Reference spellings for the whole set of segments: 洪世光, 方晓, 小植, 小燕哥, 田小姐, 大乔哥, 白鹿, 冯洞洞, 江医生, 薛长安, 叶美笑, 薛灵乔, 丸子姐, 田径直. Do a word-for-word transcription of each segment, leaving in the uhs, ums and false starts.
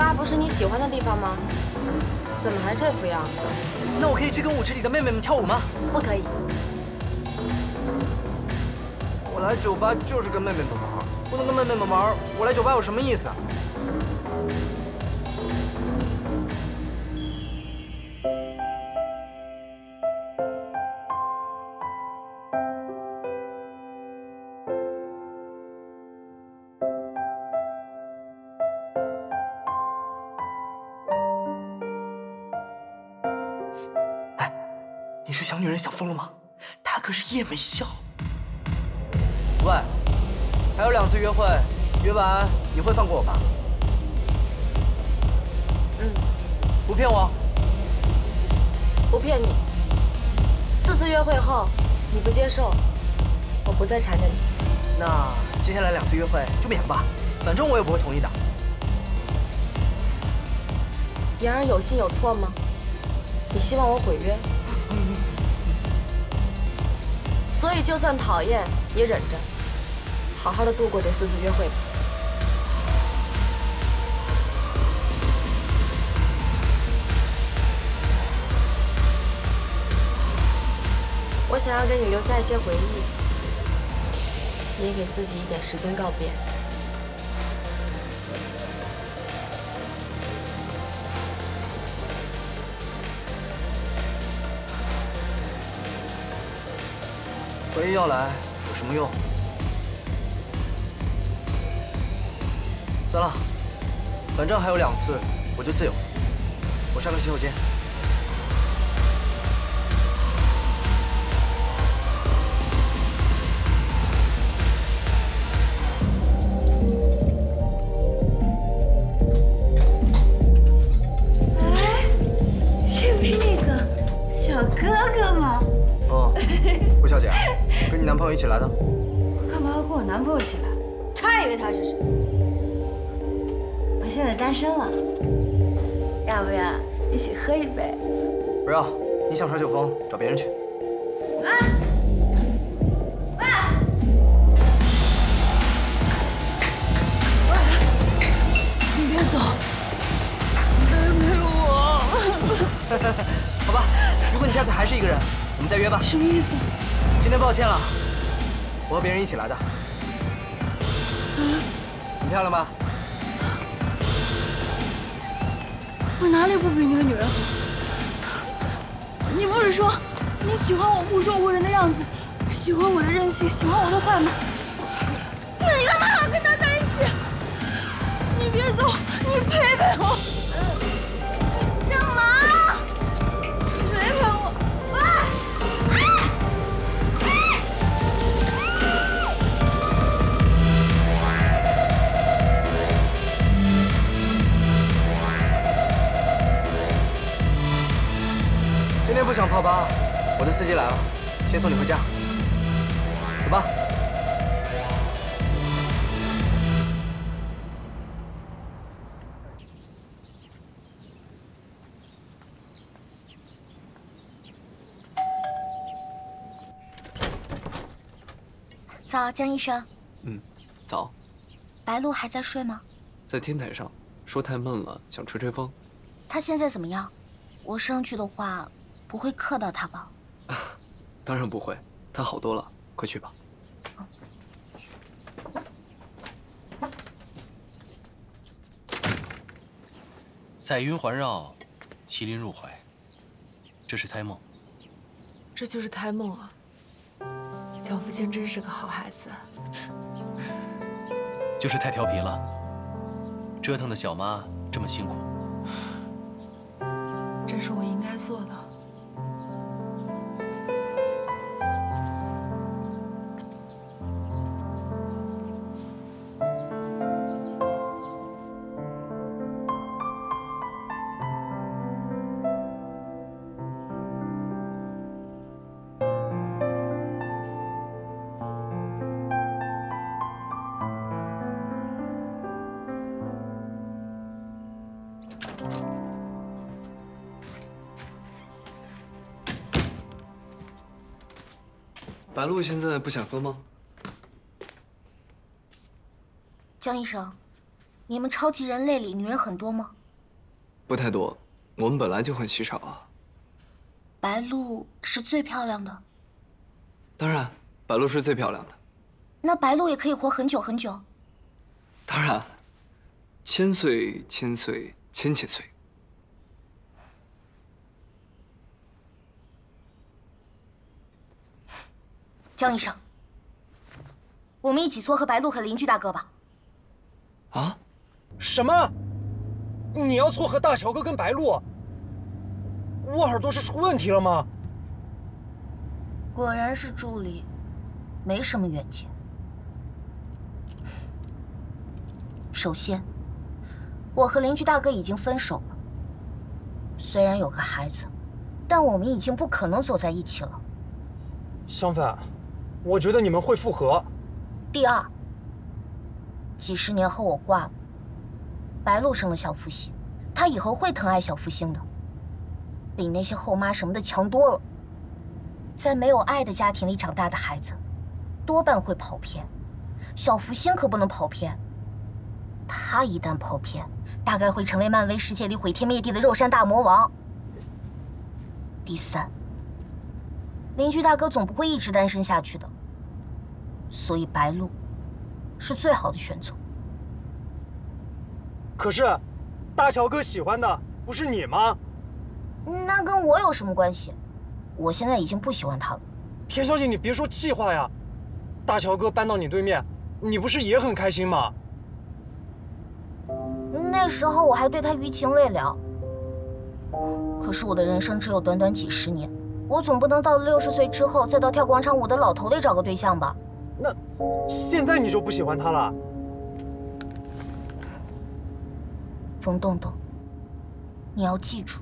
吧不是你喜欢的地方吗？怎么还这副样子？那我可以去跟舞池里的妹妹们跳舞吗？不可以。我来酒吧就是跟妹妹们玩，不能跟妹妹们玩，我来酒吧有什么意思啊？ 小女人想疯了吗？她可是夜美笑。喂，还有两次约会，约完你会放过我吧？嗯，不骗我，不骗你。四次约会后你不接受，我不再缠着你。那接下来两次约会就免了吧，反正我也不会同意的。言而有信有错吗？你希望我毁约？ 所以，就算讨厌也忍着，好好的度过这四次约会吧。我想要给你留下一些回忆，也给自己一点时间告别。回忆要来有什么用？算了，反正还有两次，我就自由。我上个洗手间。 一起来的，我干嘛要跟我男朋友一起来？他以为他是谁？我现在单身了，要不要一起喝一杯？不要，你想耍酒疯，找别人去。啊！喂！喂！你别走，陪陪我。好吧，如果你下次还是一个人，我们再约吧。什么意思？今天抱歉了。 我和别人一起来的，很漂亮吧？我哪里不比那个女人好？你不是说你喜欢我目中无人的样子，喜欢我的任性，喜欢我的坏吗？那你干嘛还要跟他在一起？你别走，你陪陪我！你干嘛？你陪陪我！喂！哎！ 今天不想泡吧，我的司机来了，先送你回家，走吧。早，江医生。嗯，早。白鹿还在睡吗？在天台上，说太闷了，想吹吹风。他现在怎么样？我上去的话。 不会克到他吧？当然不会，他好多了。快去吧。彩云环绕，麒麟入怀。这是胎梦。这就是胎梦啊！小父亲真是个好孩子。就是太调皮了，折腾的小妈这么辛苦。这是我应该做的。 白鹿现在不想喝吗？江医生，你们超级人类里女人很多吗？不太多，我们本来就很稀少啊。白鹭是最漂亮的。当然，白鹭是最漂亮的。那白鹭也可以活很久很久。当然，千岁千岁千千岁。 江医生，我们一起撮合白鹿和邻居大哥吧。啊？什么？你要撮合大乔哥跟白鹿？我耳朵是出问题了吗？果然是助理，没什么远见。首先，我和邻居大哥已经分手了。虽然有个孩子，但我们已经不可能走在一起了。相反。 我觉得你们会复合。第二，几十年后我挂了，白鹿生了小福星，她以后会疼爱小福星的，比那些后妈什么的强多了。在没有爱的家庭里长大的孩子，多半会跑偏，小福星可不能跑偏。她一旦跑偏，大概会成为漫威世界里毁天灭地的肉山大魔王。第三。 邻居大哥总不会一直单身下去的，所以白鹭是最好的选择。可是，大乔哥喜欢的不是你吗？那跟我有什么关系？我现在已经不喜欢他了。田小姐，你别说气话呀！大乔哥搬到你对面，你不是也很开心吗？那时候我还对他余情未了。可是我的人生只有短短几十年。 我总不能到了六十岁之后，再到跳广场舞的老头里找个对象吧？那现在你就不喜欢他了？冯洞洞，你要记住，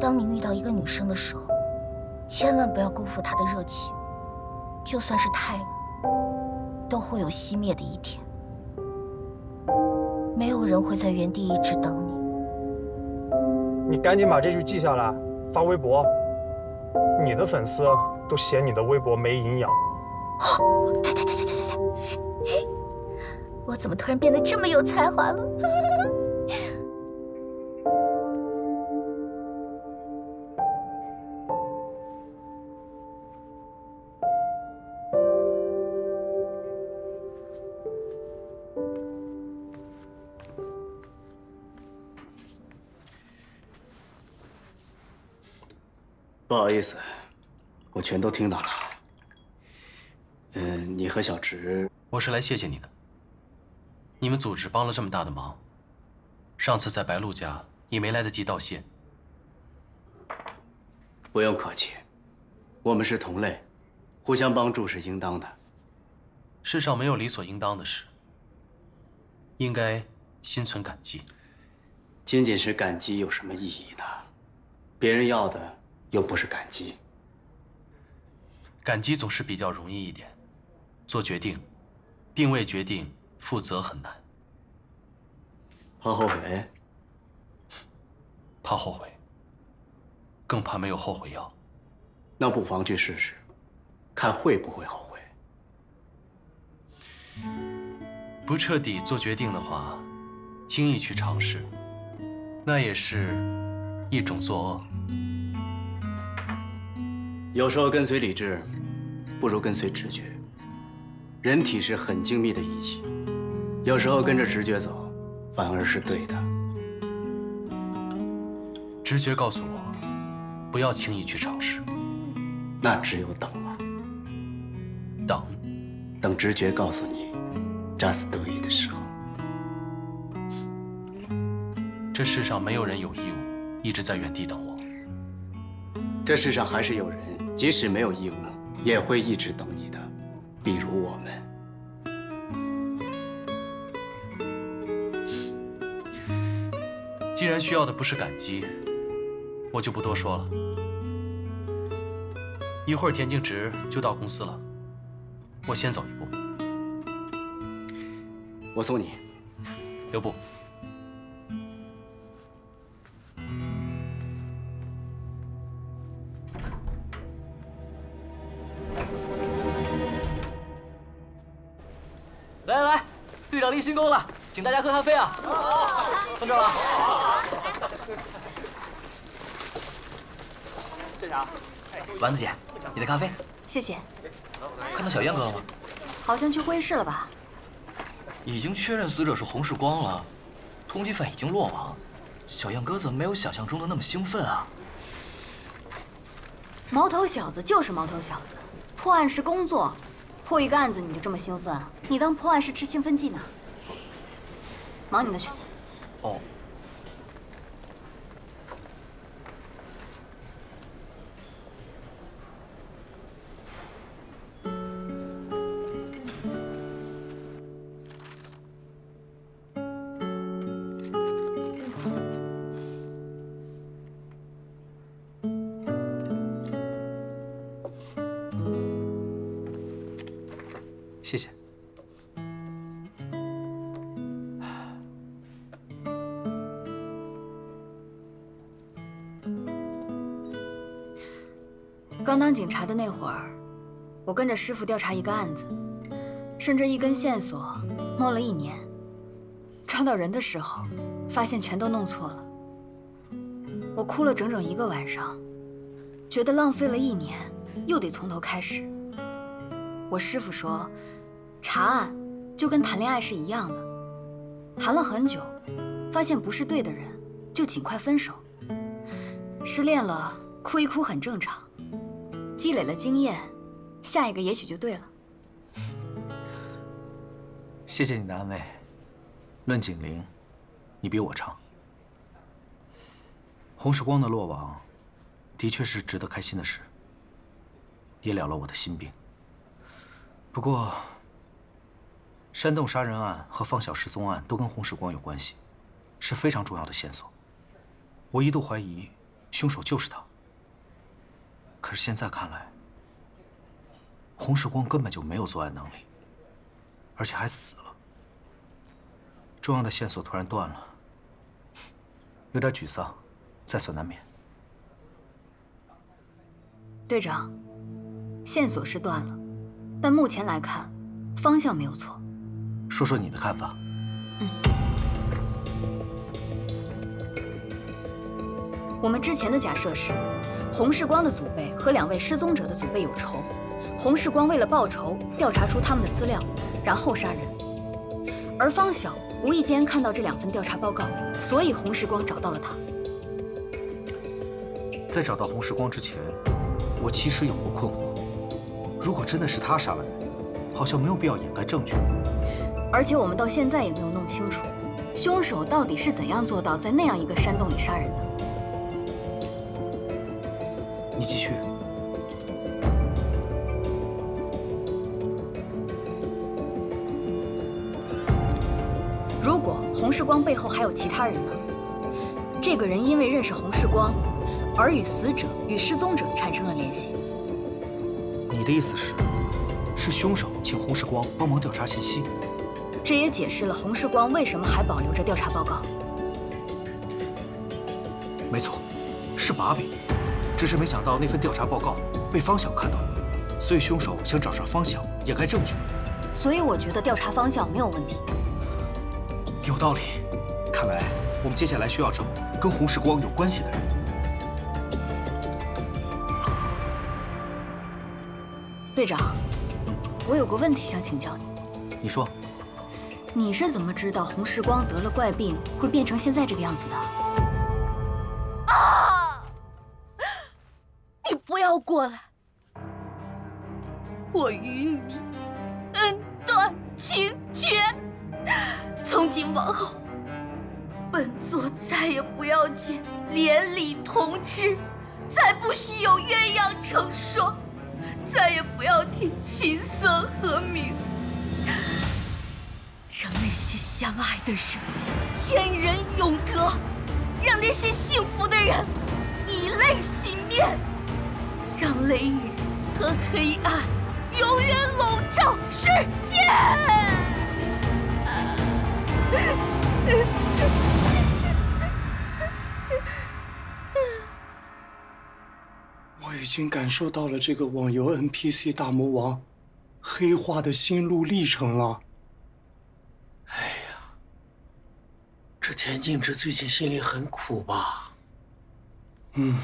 当你遇到一个女生的时候，千万不要辜负她的热情，就算是太阳，都会有熄灭的一天。没有人会在原地一直等你。你赶紧把这句记下来，发微博。 你的粉丝都嫌你的微博没营养。哦，对对对对对对对，我怎么突然变得这么有才华了？不好意思，我全都听到了。嗯，你和小植，我是来谢谢你的。你们组织帮了这么大的忙，上次在白鹭家也没来得及道谢。不用客气，我们是同类，互相帮助是应当的。世上没有理所应当的事，应该心存感激。仅仅是感激有什么意义呢？别人要的。 又不是感激，感激总是比较容易一点。做决定，并为决定负责很难。怕后悔？怕后悔，更怕没有后悔药。那不妨去试试，看会不会后悔。不彻底做决定的话，轻易去尝试，那也是一种作恶。 有时候跟随理智，不如跟随直觉。人体是很精密的仪器，有时候跟着直觉走，反而是对的。直觉告诉我，不要轻易去尝试。那只有等了。等，等直觉告诉你 ，just do it 的时候。这世上没有人有义务一直在原地等我。这世上还是有人。 即使没有义务，也会一直等你的，比如我们。既然需要的不是感激，我就不多说了。一会儿田径直就到公司了，我先走一步。我送你，留步。 来来来，队长立新功了，请大家喝咖啡啊！到这儿了。谢谢啊！丸子姐，你的咖啡。谢谢。看到小燕哥了吗？好像去会议室了吧？已经确认死者是洪世光了，通缉犯已经落网。小燕哥怎么没有想象中的那么兴奋啊？毛头小子就是毛头小子，破案是工作。 破一个案子你就这么兴奋啊？你当破案是吃兴奋剂呢？忙你的去。哦。谢谢。刚当警察的那会儿，我跟着师傅调查一个案子，顺着一根线索摸了一年，抓到人的时候，发现全都弄错了。我哭了整整一个晚上，觉得浪费了一年，又得从头开始。我师傅说。 查案就跟谈恋爱是一样的，谈了很久，发现不是对的人，就尽快分手。失恋了，哭一哭很正常，积累了经验，下一个也许就对了。谢谢你的安慰。论警龄，你比我长。洪世光的落网，的确是值得开心的事，也了了我的心病。不过。 山洞杀人案和放小失踪案都跟洪世光有关系，是非常重要的线索。我一度怀疑凶手就是他，可是现在看来，洪世光根本就没有作案能力，而且还死了。重要的线索突然断了，有点沮丧，在所难免。队长，线索是断了，但目前来看，方向没有错。 说说你的看法。嗯，我们之前的假设是，洪世光的祖辈和两位失踪者的祖辈有仇，洪世光为了报仇，调查出他们的资料，然后杀人。而方晓无意间看到这两份调查报告，所以洪世光找到了他。在找到洪世光之前，我其实有过困惑：如果真的是他杀了人，好像没有必要掩盖证据。 而且我们到现在也没有弄清楚，凶手到底是怎样做到在那样一个山洞里杀人的。你继续。如果洪世光背后还有其他人呢？这个人因为认识洪世光，而与死者与失踪者产生了联系。你的意思是，是凶手请洪世光帮忙调查信息？ 这也解释了洪世光为什么还保留着调查报告。没错，是把柄，只是没想到那份调查报告被方晓看到，所以凶手想找上方晓掩盖证据。所以我觉得调查方向没有问题。有道理，看来我们接下来需要找跟洪世光有关系的人。队长，我有个问题想请教你。你说。 你是怎么知道洪世光得了怪病会变成现在这个样子的？啊！你不要过来！我与你恩断情绝，从今往后，本座再也不要见连理同枝，再不许有鸳鸯成双，再也不要听琴瑟和鸣。 让那些相爱的人天人永隔，让那些幸福的人以泪洗面，让雷雨和黑暗永远笼罩世界。我已经感受到了这个网游 N P C 大魔王黑化的心路历程了。 哎呀，这田径之最近心里很苦吧？嗯。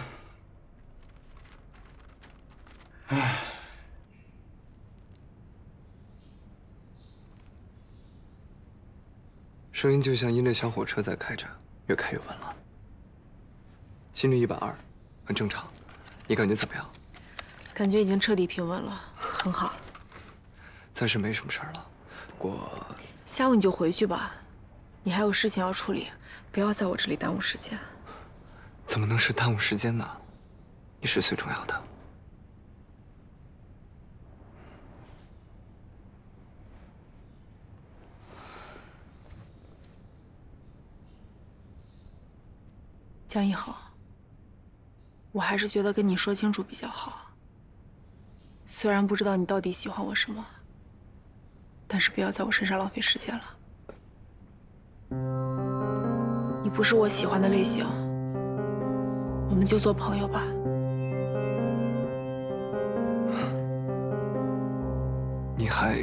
唉。 声音就像一列小火车在开着，越开越稳了。心率一百二，很正常。你感觉怎么样？感觉已经彻底平稳了，很好。暂时没什么事儿了，不过下午你就回去吧，你还有事情要处理，不要在我这里耽误时间。怎么能是耽误时间呢？你是最重要的。 江一恒，我还是觉得跟你说清楚比较好。虽然不知道你到底喜欢我什么，但是不要在我身上浪费时间了。你不是我喜欢的类型，我们就做朋友吧。你还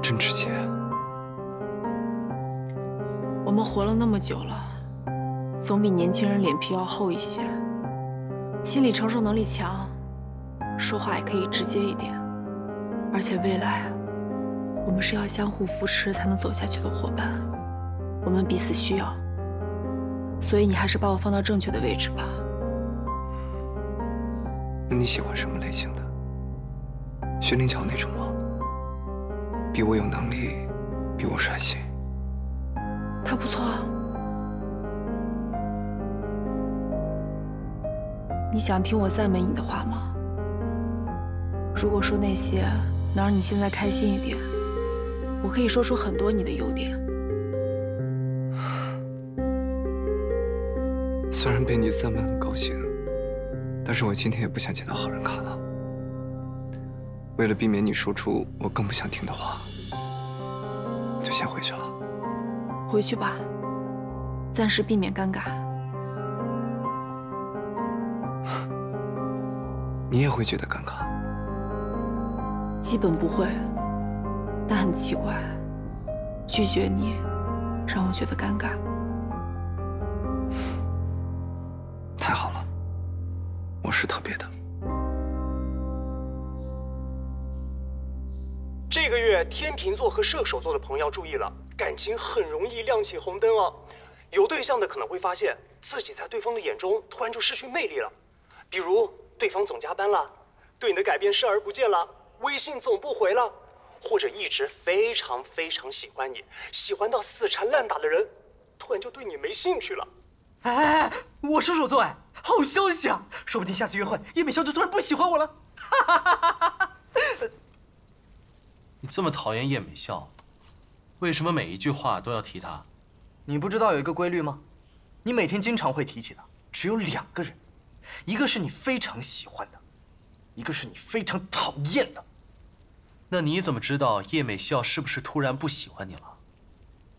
真直接。我们活了那么久了。 总比年轻人脸皮要厚一些，心理承受能力强，说话也可以直接一点。而且未来，我们是要相互扶持才能走下去的伙伴，我们彼此需要。所以你还是把我放到正确的位置吧。那你喜欢什么类型的？薛灵乔那种吗？比我有能力，比我帅气。他不错啊。 你想听我赞美你的话吗？如果说那些能让你现在开心一点，我可以说出很多你的优点。虽然被你赞美很高兴，但是我今天也不想见到好人卡了。为了避免你说出我更不想听的话，就先回去了。回去吧，暂时避免尴尬。 你也会觉得尴尬？基本不会，但很奇怪，拒绝你让我觉得尴尬。太好了，我是特别的。这个月天秤座和射手座的朋友注意了，感情很容易亮起红灯哦。有对象的可能会发现自己在对方的眼中突然就失去魅力了，比如。 对方总加班了，对你的改变视而不见了，微信总不回了，或者一直非常非常喜欢你，喜欢到死缠烂打的人，突然就对你没兴趣了。哎哎哎，我射手座哎，好消息啊！说不定下次约会，叶美笑就突然不喜欢我了。哈哈哈哈哈！你这么讨厌叶美笑，为什么每一句话都要提她？你不知道有一个规律吗？你每天经常会提起她，只有两个人。 一个是你非常喜欢的，一个是你非常讨厌的。那你怎么知道叶美笑是不是突然不喜欢你了？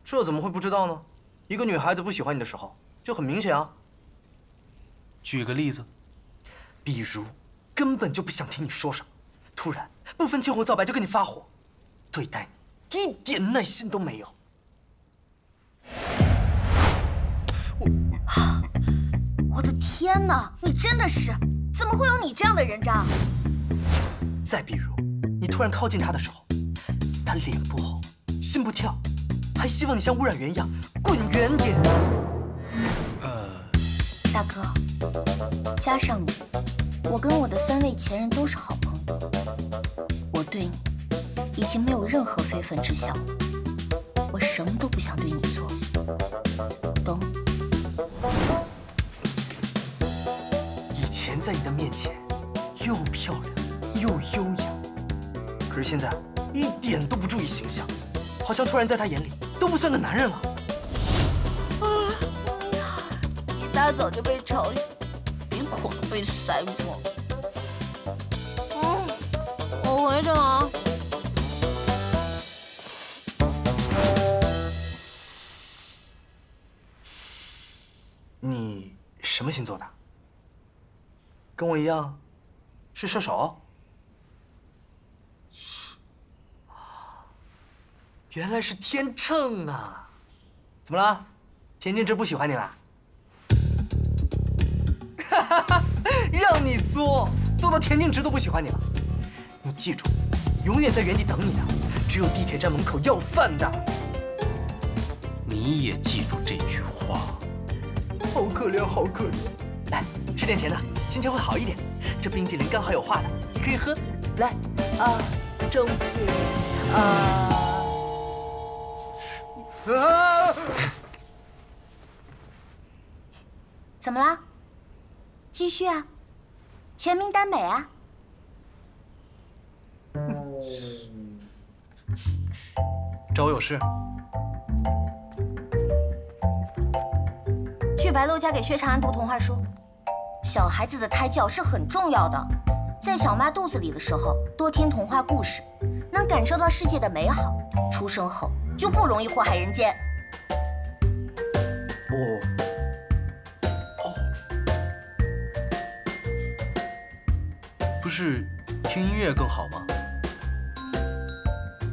这怎么会不知道呢？一个女孩子不喜欢你的时候就很明显啊。举个例子，比如根本就不想听你说啥，突然不分青红皂白就跟你发火，对待你一点耐心都没有。我。 我的天哪，你真的是，怎么会有你这样的人渣？再比如，你突然靠近他的时候，他脸不红，心不跳，还希望你像污染源一样滚远点。呃，大哥，加上你，我跟我的三位前任都是好朋友，我对你已经没有任何非分之想了，我什么都不想对你做，懂？ 以前在你的面前，又漂亮又优雅，可是现在一点都不注意形象，好像突然在他眼里都不算个男人了。啊！一大早就被吵醒，鼻孔都被塞住。嗯，我回去了啊。你什么星座的？ 跟我一样，是射手。原来是天秤啊！怎么了？田径之不喜欢你啦？哈哈哈，让你作，作到田径之都不喜欢你了。你记住，永远在原地等你的，只有地铁站门口要饭的。你也记住这句话。好可怜，好可怜。来，吃点甜的，心情会好一点。这冰淇淋刚好有化的，你可以喝。来，啊，张嘴，啊。 啊！怎么了？继续啊，全民耽美啊！找我有事？去白鹿家给薛长安读童话书。小孩子的胎教是很重要的，在小妈肚子里的时候，多听童话故事，能感受到世界的美好。出生后。 就不容易祸害人间。哦哦，不是听音乐更好吗？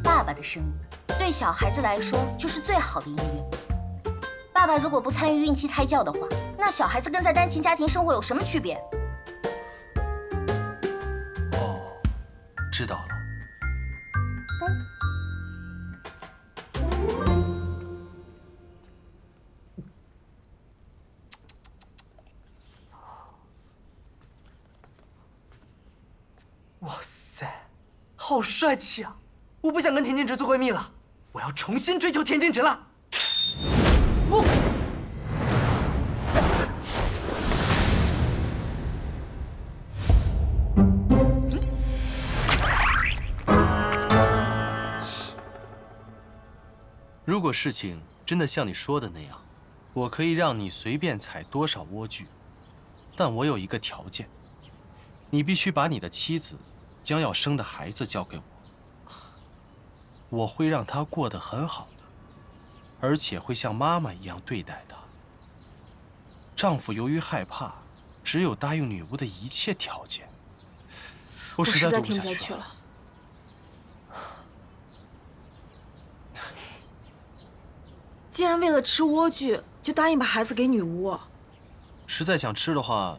爸爸的声音对小孩子来说就是最好的音乐。爸爸如果不参与孕期胎教的话，那小孩子跟在单亲家庭生活有什么区别？哦，知道了。 好帅气啊！我不想跟田径直做闺蜜了，我要重新追求田径直了。我，如果事情真的像你说的那样，我可以让你随便踩多少莴苣，但我有一个条件，你必须把你的妻子。 将要生的孩子交给我，我会让他过得很好的，而且会像妈妈一样对待他。丈夫由于害怕，只有答应女巫的一切条件。我实在听不下去了。竟然为了吃莴苣就答应把孩子给女巫，实在想吃的话，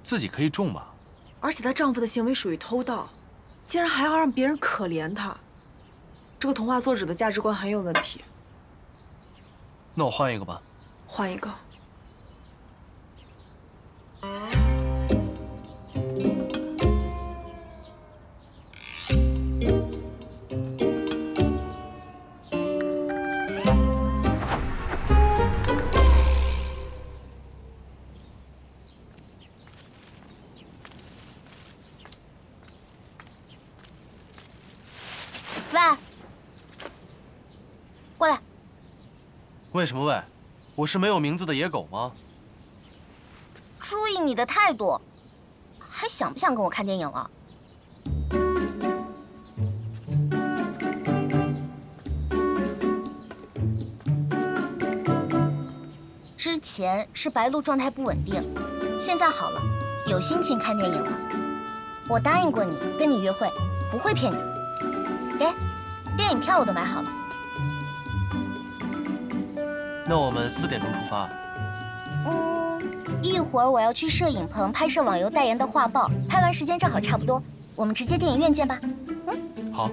自己可以种吧。 而且她丈夫的行为属于偷盗，竟然还要让别人可怜她，这个童话作者的价值观很有问题。那我换一个吧。换一个。为什么喂？我是没有名字的野狗吗？注意你的态度，还想不想跟我看电影了？之前是白鹿状态不稳定，现在好了，有心情看电影了。我答应过你，跟你约会，不会骗你。给，电影票我都买好了。 那我们四点钟出发。嗯，一会儿我要去摄影棚拍摄网游代言的画报，拍完时间正好差不多，我们直接电影院见吧。嗯，好。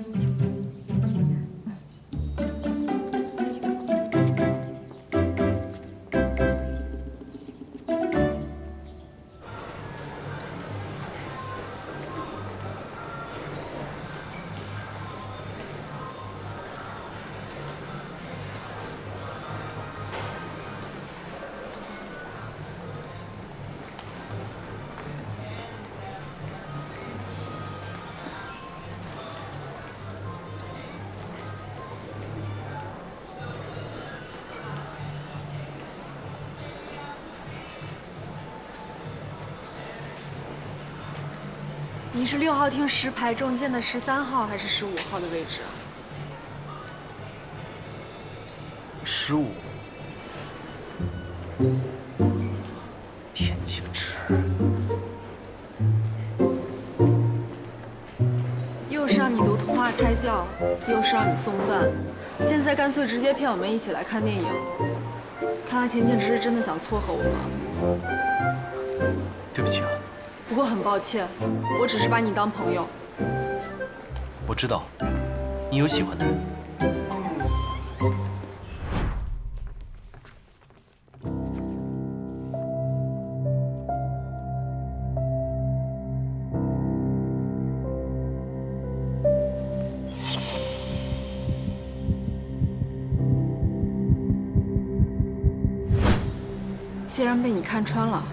你是六号厅十排中间的十三号还是十五号的位置啊？十五。田径之。又是让你读童话胎教，又是让你送饭，现在干脆直接骗我们一起来看电影。看来田径池是真的想撮合我们。对不起啊。我很抱歉，我只是把你当朋友。我知道，你有喜欢的人。既然被你看穿了。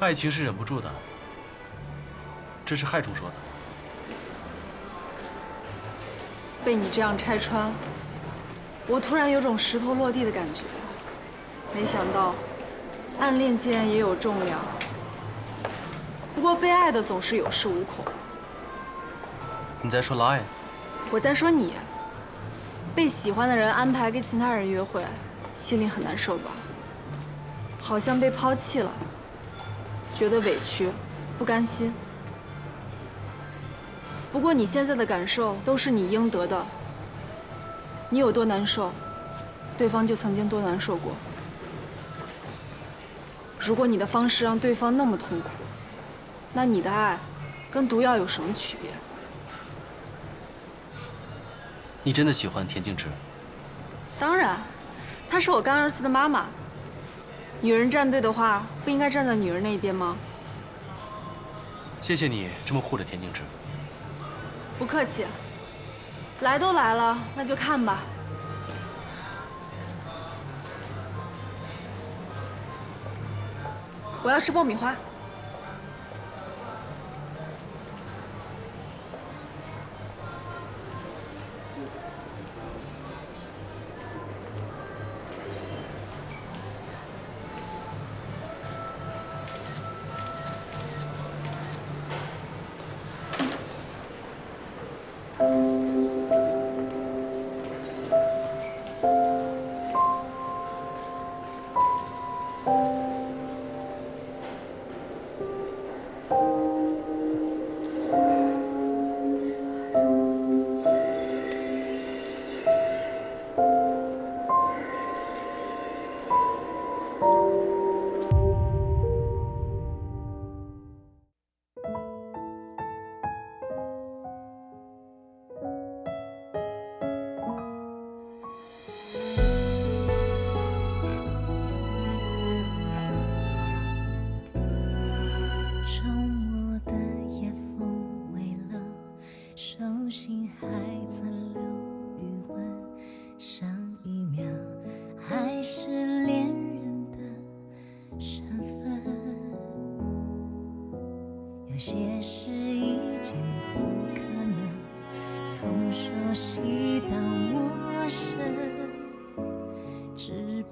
爱情是忍不住的，这是害虫说的。被你这样拆穿，我突然有种石头落地的感觉。没想到，暗恋竟然也有重量。不过被爱的总是有恃无恐。你在说 Lion？ 我在说你。被喜欢的人安排跟其他人约会，心里很难受吧？好像被抛弃了。 觉得委屈，不甘心。不过你现在的感受都是你应得的。你有多难受，对方就曾经多难受过。如果你的方式让对方那么痛苦，那你的爱跟毒药有什么区别？你真的喜欢田径池？当然，她是我干儿子的妈妈。 女人站队的话，不应该站在女人那一边吗？谢谢你这么护着田径池。不客气。来都来了，那就看吧。我要吃爆米花。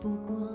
不过。